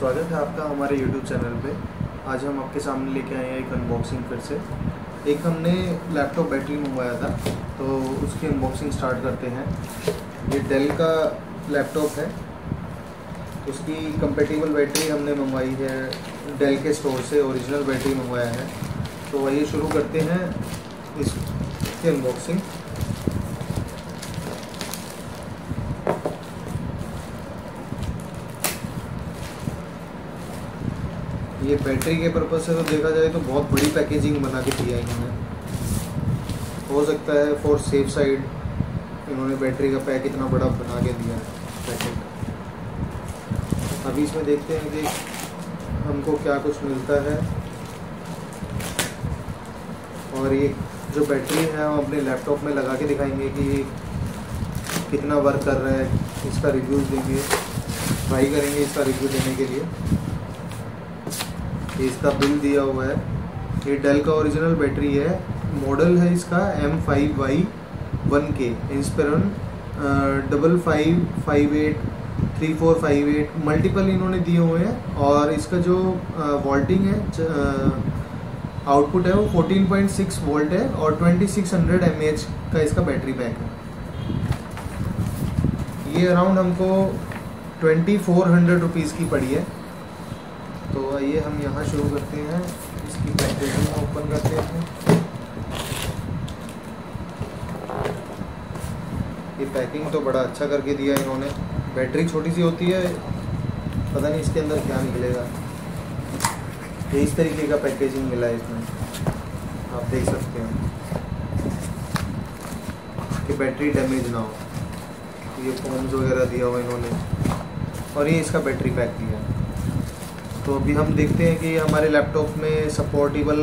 स्वागत है आपका हमारे YouTube चैनल पे। आज हम आपके सामने लेके आए हैं एक अनबॉक्सिंग फिर से। एक हमने लैपटॉप बैटरी मंगवाया था तो उसकी अनबॉक्सिंग स्टार्ट करते हैं। ये Dell का लैपटॉप है, उसकी कंपेटेबल बैटरी हमने मंगवाई है Dell के स्टोर से, ओरिजिनल बैटरी मंगवाया है। तो वही शुरू करते हैं इसकी अनबॉक्सिंग। ये बैटरी के पर्पज़ से तो देखा जाए तो बहुत बड़ी पैकेजिंग बना के दिया है इन्होंने। हो सकता है फॉर सेफ साइड इन्होंने बैटरी का पैक इतना बड़ा बना के दिया है पैकेट। अभी इसमें देखते हैं कि हमको क्या कुछ मिलता है। और ये जो बैटरी है हम अपने लैपटॉप में लगा के दिखाएंगे कि कितना वर्क कर रहा है, इसका रिव्यूज़ देंगे, ट्राई करेंगे इसका रिव्यू देने के लिए। इसका बिल दिया हुआ है। ये डेल का ओरिजिनल बैटरी है। मॉडल है इसका M5Y1K इंस्पिरन 5558 3458 मल्टीपल इन्होंने दिए हुए हैं। और इसका जो वोल्टिंग है, आउटपुट है, वो 14.6 वोल्ट है और 2600 mAh का इसका बैटरी बैक है। ये अराउंड हमको 2400 रुपीज़ की पड़ी है। तो आइए हम यहाँ शुरू करते हैं, इसकी पैकेजिंग ओपन करते हैं। ये पैकिंग तो बड़ा अच्छा करके दिया इन्होंने। बैटरी छोटी सी होती है, पता नहीं इसके अंदर क्या निकलेगा। ये इस तरीके का पैकेजिंग मिला है इसमें, आप देख सकते हैं कि बैटरी डैमेज ना हो। ये फोम्स वगैरह दिया हुआ इन्होंने और ये इसका बैटरी पैक दिया है। तो अभी हम देखते हैं कि हमारे लैपटॉप में सपोर्टेबल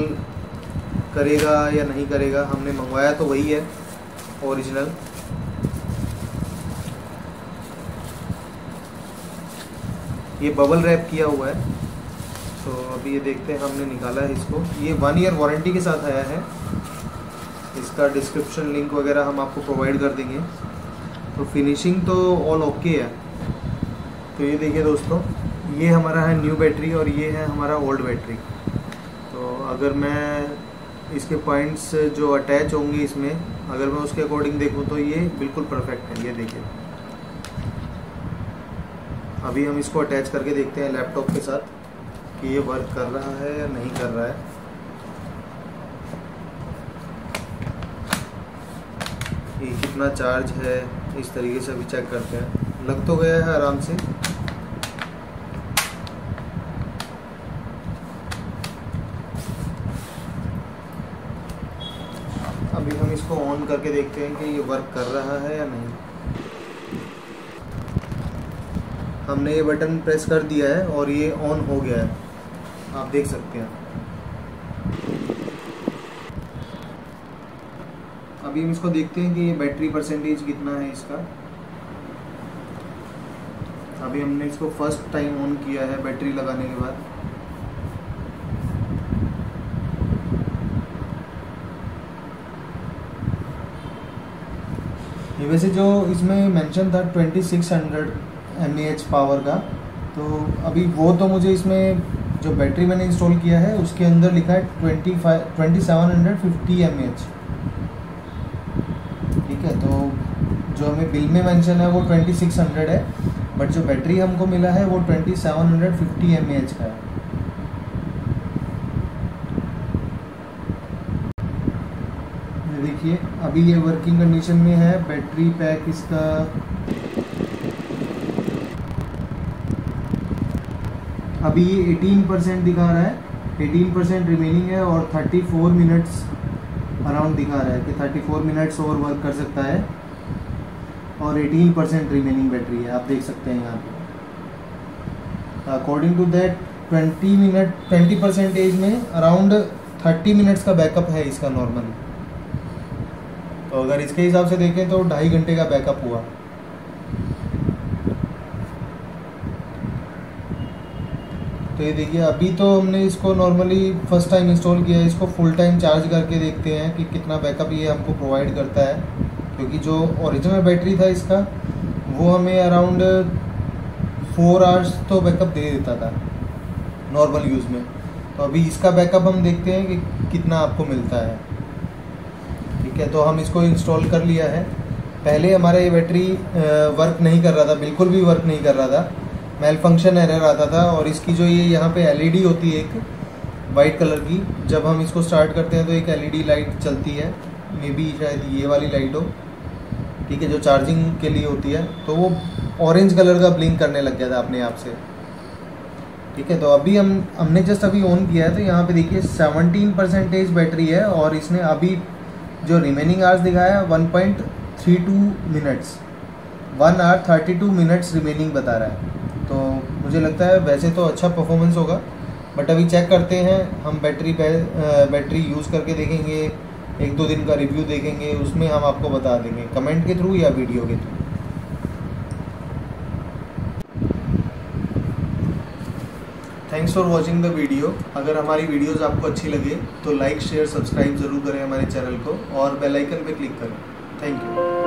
करेगा या नहीं करेगा। हमने मंगवाया तो वही है ओरिजिनल। ये बबल रैप किया हुआ है। तो अभी ये देखते हैं, हमने निकाला है इसको। ये 1 ईयर वारंटी के साथ आया है। इसका डिस्क्रिप्शन लिंक वगैरह हम आपको प्रोवाइड कर देंगे। तो फिनिशिंग तो ऑल ओके है। तो ये देखिए दोस्तों, ये हमारा है न्यू बैटरी और ये है हमारा ओल्ड बैटरी। तो अगर मैं इसके पॉइंट्स जो अटैच होंगे इसमें, अगर मैं उसके अकॉर्डिंग देखूं तो ये बिल्कुल परफेक्ट है। ये देखिए, अभी हम इसको अटैच करके देखते हैं लैपटॉप के साथ कि ये वर्क कर रहा है या नहीं कर रहा है। ये कितना चार्ज है, इस तरीके से भी चेक करते हैं। लग तो गया है आराम से। अभी हम इसको ऑन करके देखते हैं कि ये वर्क कर रहा है या नहीं। हमने ये बटन प्रेस कर दिया है और ये ऑन हो गया है, आप देख सकते हैं। अभी हम इसको देखते हैं कि ये बैटरी परसेंटेज कितना है इसका। अभी हमने इसको फर्स्ट टाइम ऑन किया है बैटरी लगाने के बाद। ये वैसे जो इसमें मेंशन था 2600 mAh पावर का, तो अभी वो तो मुझे इसमें जो बैटरी मैंने इंस्टॉल किया है उसके अंदर लिखा है 2750 mAh। ठीक है, तो जो हमें बिल में मेंशन है वो 2600 है, बट जो बैटरी हमको मिला है वो 2750 mAh का है। देखिए अभी ये वर्किंग कंडीशन में है। बैटरी पैक इसका अभी 18% दिखा रहा है, 18% रिमेनिंग है और 34 मिनट्स अराउंड दिखा रहा है कि 34 मिनट्स और वर्क कर सकता है। और 18% रिमेनिंग बैटरी है, आप देख सकते हैं यहाँ पे। अकॉर्डिंग टू दैट 20 परसेंटेज में अराउंड 30 मिनट्स का बैकअप है इसका नॉर्मल। तो अगर इसके हिसाब से देखें तो 2.5 घंटे का बैकअप हुआ। तो ये देखिए, अभी तो हमने इसको नॉर्मली फर्स्ट टाइम इंस्टॉल किया है। इसको फुल टाइम चार्ज करके देखते हैं कि कितना बैकअप ये हमको प्रोवाइड करता है, क्योंकि जो ओरिजिनल बैटरी था इसका वो हमें अराउंड 4 आवर्स तो बैकअप दे देता था। नॉर्मल यूज़ में। तो अभी इसका बैकअप हम देखते हैं कि कितना आपको मिलता है। ठीक है, तो हम इसको इंस्टॉल कर लिया है। पहले हमारा ये बैटरी वर्क नहीं कर रहा था, बिल्कुल भी वर्क नहीं कर रहा था, मेल फंक्शन एरर आता था। और इसकी जो ये यहाँ पे एलईडी होती है एक वाइट कलर की, जब हम इसको स्टार्ट करते हैं तो एक एलईडी लाइट चलती है, मे बी शायद ये वाली लाइट हो, ठीक है, जो चार्जिंग के लिए होती है। तो वो ऑरेंज कलर का ब्लिंक करने लग गया था अपने आप से। ठीक है, तो अभी हमने जस्ट अभी ऑन किया है तो यहाँ पे देखिए 17% बैटरी है और इसने अभी जो रिमेनिंग आवर्स दिखाया 1.32 मिनट्स, 1 आवर 32 मिनट्स रिमेनिंग बता रहा है। तो मुझे लगता है वैसे तो अच्छा परफॉर्मेंस होगा, बट अभी चेक करते हैं हम बैटरी यूज़ करके देखेंगे, 1-2 दिन का रिव्यू देखेंगे, उसमें हम आपको बता देंगे कमेंट के थ्रू या वीडियो के through. Thanks for watching the video. अगर हमारी वीडियोज़ आपको अच्छी लगे तो लाइक शेयर सब्सक्राइब ज़रूर करें हमारे चैनल को और बेल आइकन पर क्लिक करें। Thank you.